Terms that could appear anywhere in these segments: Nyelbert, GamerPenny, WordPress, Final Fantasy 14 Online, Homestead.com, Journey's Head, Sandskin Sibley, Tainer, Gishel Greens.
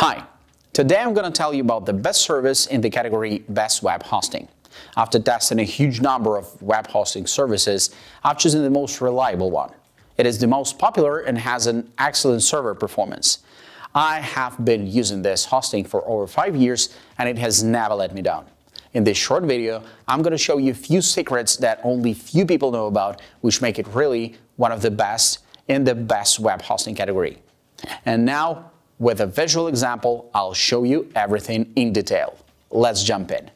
Hi, today I'm going to tell you about the best service in the category Best Web Hosting. After testing a huge number of web hosting services, I've chosen the most reliable one. It is the most popular and has an excellent server performance. I have been using this hosting for over 5 years and it has never let me down. In this short video, I'm going to show you a few secrets that only few people know about, which make it really one of the best in the best web hosting category. And now, with a visual example, I'll show you everything in detail. Let's jump in.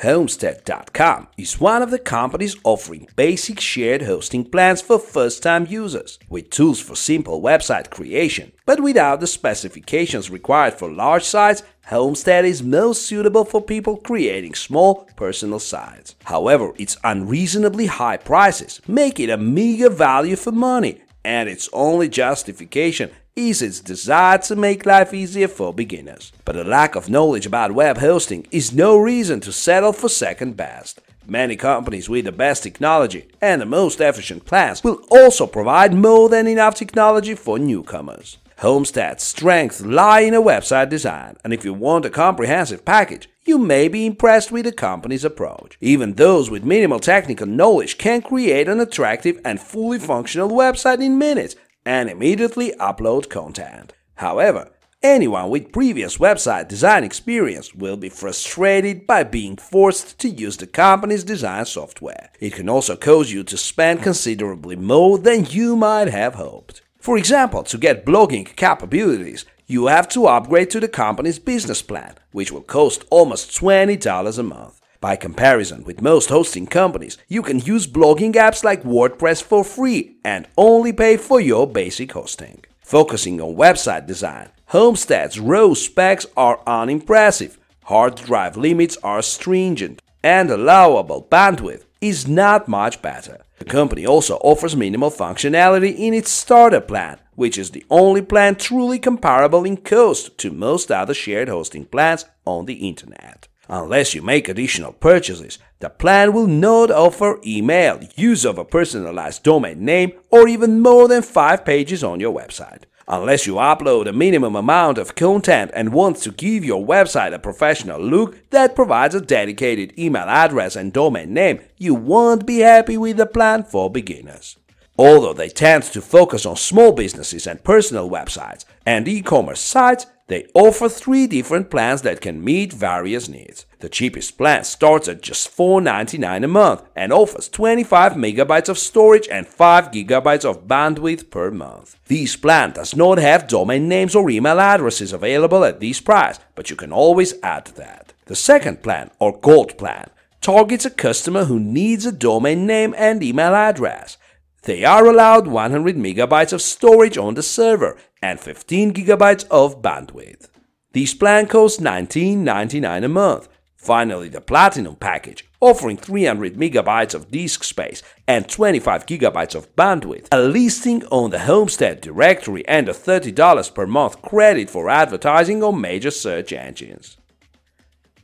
Homestead.com is one of the companies offering basic shared hosting plans for first-time users, with tools for simple website creation. But without the specifications required for large sites, Homestead is most suitable for people creating small, personal sites. However, its unreasonably high prices make it a meager value for money, and its only justification is its desire to make life easier for beginners. But a lack of knowledge about web hosting is no reason to settle for second best. Many companies with the best technology and the most efficient plans will also provide more than enough technology for newcomers. Homestead's strengths lie in a website design, and if you want a comprehensive package, you may be impressed with the company's approach. Even those with minimal technical knowledge can create an attractive and fully functional website in minutes and immediately upload content. However, anyone with previous website design experience will be frustrated by being forced to use the company's design software. It can also cause you to spend considerably more than you might have hoped. For example, to get blogging capabilities, you have to upgrade to the company's business plan, which will cost almost $20 a month. By comparison with most hosting companies, you can use blogging apps like WordPress for free and only pay for your basic hosting. Focusing on website design, Homestead's raw specs are unimpressive, hard drive limits are stringent, and allowable bandwidth is not much better. The company also offers minimal functionality in its starter plan, which is the only plan truly comparable in cost to most other shared hosting plans on the internet. Unless you make additional purchases, the plan will not offer email, use of a personalized domain name, or even more than 5 pages on your website. Unless you upload a minimum amount of content and want to give your website a professional look that provides a dedicated email address and domain name, you won't be happy with the plan for beginners. Although they tend to focus on small businesses and personal websites and e-commerce sites, they offer 3 different plans that can meet various needs. The cheapest plan starts at just $4.99 a month and offers 25 megabytes of storage and 5 gigabytes of bandwidth per month. This plan does not have domain names or email addresses available at this price, but you can always add that. The second plan, or Gold plan, targets a customer who needs a domain name and email address. They are allowed 100 megabytes of storage on the server and 15 gigabytes of bandwidth. This plan costs $19.99 a month. Finally, the Platinum package, offering 300 megabytes of disk space and 25 gigabytes of bandwidth, a listing on the Homestead directory, and a $30 per month credit for advertising on major search engines.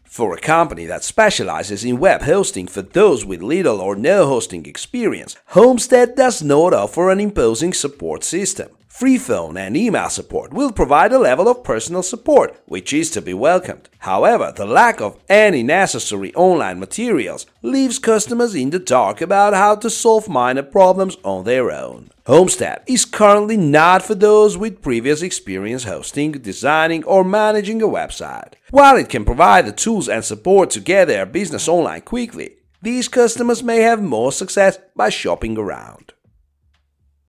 For a company that specializes in web hosting for those with little or no hosting experience, Homestead does not offer an imposing support system. Free phone and email support will provide a level of personal support, which is to be welcomed. However, the lack of any necessary online materials leaves customers in the dark about how to solve minor problems on their own. Homestead is currently not for those with previous experience hosting, designing, or managing a website. While it can provide the tools and support to get their business online quickly, these customers may have more success by shopping around.